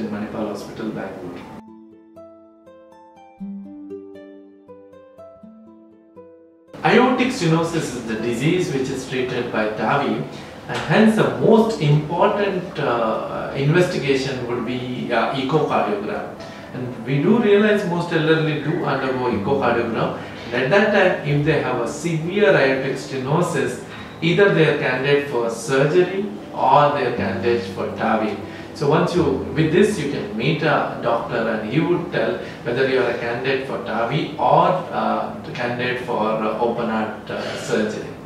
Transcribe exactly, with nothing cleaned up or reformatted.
in Manipal Hospital, Bangalore. Aortic stenosis is the disease which is treated by TAVI, and hence the most important uh, investigation would be uh, echocardiogram. And we do realize most elderly do undergo echocardiogram, and at that time if they have a severe aortic stenosis, either they are candidate for surgery or they are candidate for TAVI. So once you, with this you can meet a doctor and he would tell whether you are a candidate for TAVI or uh, candidate for uh, open heart uh, surgery.